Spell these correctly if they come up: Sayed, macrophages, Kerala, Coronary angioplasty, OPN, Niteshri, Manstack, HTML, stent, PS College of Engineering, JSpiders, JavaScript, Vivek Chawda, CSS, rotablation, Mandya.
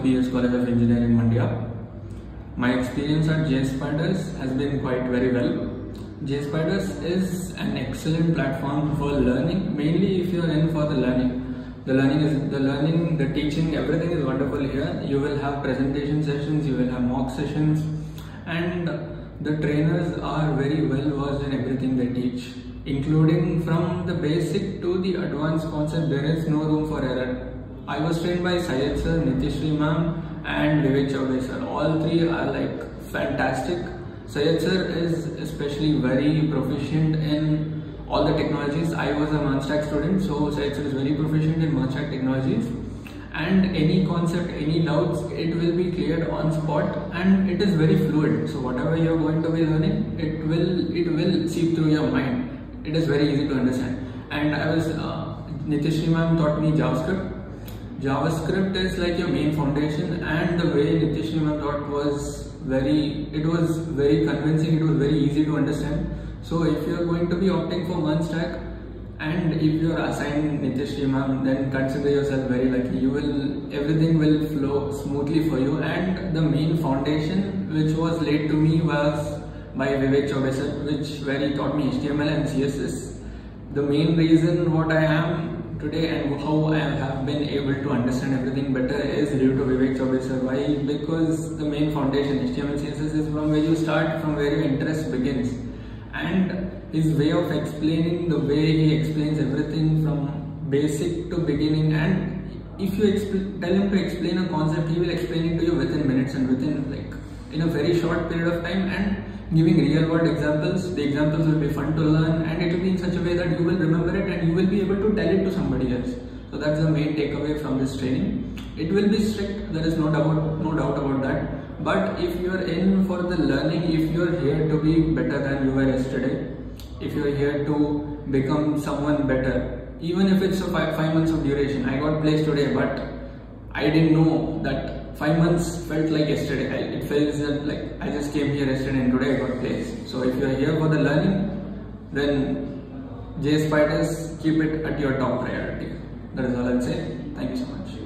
of PS College of Engineering, Mandya. My experience at JSpiders has been quite very well. JSpiders is an excellent platform for learning, mainly if you are in for the learning. The teaching, everything is wonderful here. You will have presentation sessions, you will have mock sessions, and the trainers are very well versed in everything they teach, including from the basic to the advanced concept. There is no room for error. I was trained by Sayed sir, Niteshri ma'am, and Vivek Chawda sir. All three are like fantastic. Sayed sir is especially very proficient in all the technologies. I was a Manstack student, so Sayed sir is very proficient in Manstack technologies, and any concept, any doubts, it will be cleared on spot, and it is very fluid. So whatever you are going to be learning, it will seep through your mind. It is very easy to understand. And I was Niteshri ma'am taught me JavaScript. JavaScript is like your main foundation, and the way Niteshri ma'am taught was very convincing. It was very easy to understand. So if you are going to be opting for Manstack, and if you are assigned Niteshri ma'am, then consider yourself very lucky. Everything will flow smoothly for you. And the main foundation which was laid to me was by Vivek Chawda, where he taught me HTML and CSS. The main reason what I am today and how I have been able to understand everything better is due to Vivek Chawda. Why? Because the main foundation, HTML, CSS, is from where you start, from where your interest begins. And his way of explaining, the way he explains everything from basic to beginning, and if you tell him to explain a concept, he will explain it to you within minutes and within in a very short period of time, and giving real world examples. The examples will be fun to learn, and it will be in such a way that you will remember it and you will be able to tell it to somebody else. So that's the main takeaway from this training. It will be strict, there is no doubt about that. But if you are in for the learning, if you are here to be better than you were yesterday, if you are here to become someone better, even if it's a five months of duration, I got placed today, but I didn't know that 5 months felt like yesterday. It feels like I just came here yesterday and today I got placed. So if you are here for the learning, then JSpiders, keep it at your top priority. That is all I'll say. Thank you so much.